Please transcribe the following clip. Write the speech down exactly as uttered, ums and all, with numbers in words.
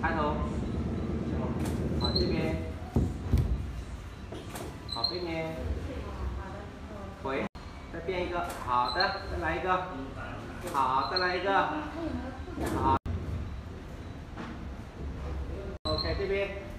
抬头，好这边，好这边，回，再变一个，好的，再来一个，好，再来一个，好 ，OK 这边。